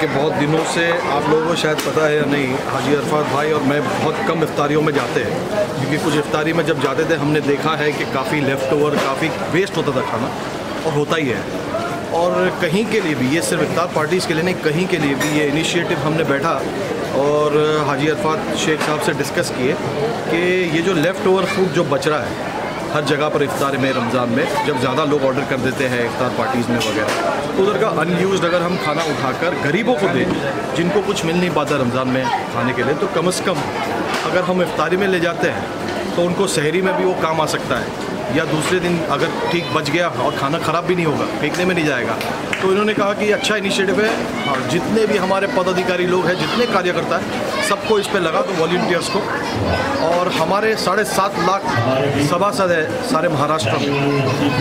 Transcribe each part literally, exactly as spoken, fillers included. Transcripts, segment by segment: कि बहुत दिनों से आप लोगों को शायद पता है या नहीं, हाजी अरफात भाई और मैं बहुत कम इफ्तारियों में जाते हैं, क्योंकि कुछ इफ्तारी में जब जाते थे हमने देखा है कि काफ़ी लेफ़्ट ओवर, काफ़ी वेस्ट होता था खाना, और होता ही है। और कहीं के लिए भी, ये सिर्फ इफ्तार पार्टीज़ के लिए नहीं, कहीं के लिए भी ये इनिशिएटिव हमने बैठा और हाजी अरफात शेख साहब से डिस्कस किए कि ये जो लेफ़्ट ओवर फूड जो बच रहा है हर जगह पर इफ्तार में, रमज़ान में जब ज़्यादा लोग ऑर्डर कर देते हैं इफ्तार पार्टीज़ में वगैरह, तो उधर का अनयूज़ अगर हम खाना उठाकर गरीबों को दें जिनको कुछ मिल नहीं पाता रमज़ान में खाने के लिए, तो कम से कम अगर हम इफ्तारी में ले जाते हैं तो उनको सहरी में भी वो काम आ सकता है, या दूसरे दिन अगर ठीक बच गया और खाना ख़राब भी नहीं होगा, फेंकने में नहीं जाएगा। तो इन्होंने कहा कि अच्छा इनिशिएटिव है, और जितने भी हमारे पदाधिकारी लोग हैं, जितने कार्यकर्ता हैं, सबको इस पे लगा, तो वॉल्टियर्स को, और हमारे साढ़े सात लाख सभासद है सारे महाराष्ट्र में।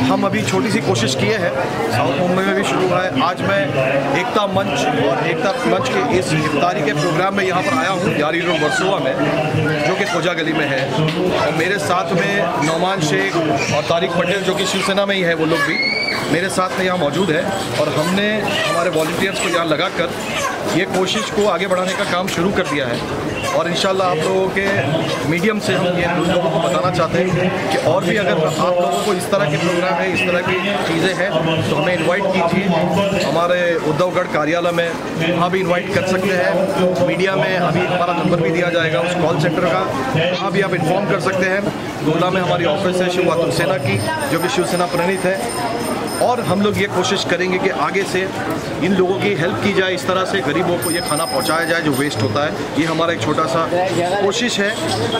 हम अभी छोटी सी कोशिश किए हैं, साउथ मुंबई में भी शुरू हुआ है। आज मैं एकता मंच और एकता मंच के इस इफ्तारी के प्रोग्राम में यहाँ पर आया हूँ, यारी रोड वर्सोवा में, जो कि खोजा गली में है, और मेरे साथ में नौमान शेख और तारिक पटेल जो कि शिवसेना में ही है, वो लोग भी मेरे साथ में यहाँ मौजूद है। और हमने हमारे वॉलंटियर्स को यहाँ लगा कर ये कोशिश को आगे बढ़ाने का काम शुरू कर दिया है, और इंशाल्लाह आप लोगों के मीडियम से हम ये लोगों को बताना चाहते हैं कि और भी अगर आप लोगों को इस तरह के प्रोग्राम है, इस तरह की चीज़ें हैं, तो हमें इन्वाइट कीजिए। हमारे उद्धवगढ़ कार्यालय में वहाँ भी इन्वाइट कर सकते हैं, मीडिया में अभी हमारा नंबर भी दिया जाएगा उस कॉल सेंटर का, वहाँ भी आप इन्फॉर्म कर सकते हैं। दुर्गा में हमारी ऑफिस है शिव वाहतुक सेना की, जो कि शिवसेना प्रणीत है, और हम लोग ये कोशिश करेंगे कि आगे से इन लोगों की हेल्प की जाए, इस तरह से गरीबों को ये खाना पहुंचाया जाए जो वेस्ट होता है। ये हमारा एक छोटा सा कोशिश है,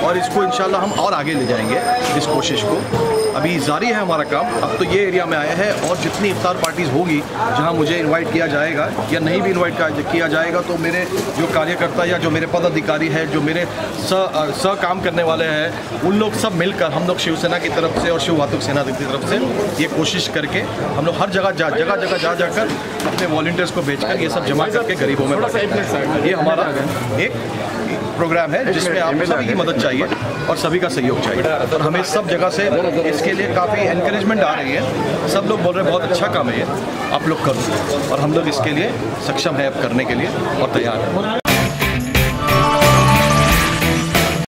और इसको इंशाल्लाह हम और आगे ले जाएंगे इस कोशिश को। अभी जारी है हमारा काम, अब तो ये एरिया में आया है, और जितनी इफ्तार पार्टीज़ होगी जहाँ मुझे इनवाइट किया जाएगा या नहीं भी इनवाइट किया जाएगा, तो मेरे जो कार्यकर्ता या जो मेरे पदाधिकारी है, जो मेरे सह काम करने वाले हैं, उन लोग सब मिलकर हम लोग शिवसेना की तरफ से और शिव वाहतुक सेना की तरफ से ये कोशिश करके हम लोग हर जगह जा जगह जगह जा जाकर अपने वॉलंटियर्स को भेजकर ये सब जमा करके गरीबों में, ये हमारा एक प्रोग्राम है जिसमें आप सभी की मदद चाहिए और सभी का सहयोग चाहिए। और हमें सब जगह से इसके लिए काफ़ी एनकरेजमेंट आ रही है, सब लोग बोल रहे हैं बहुत अच्छा काम है ये, आप लोग करो, और हम लोग इसके लिए सक्षम है अब करने के लिए और तैयार हैं।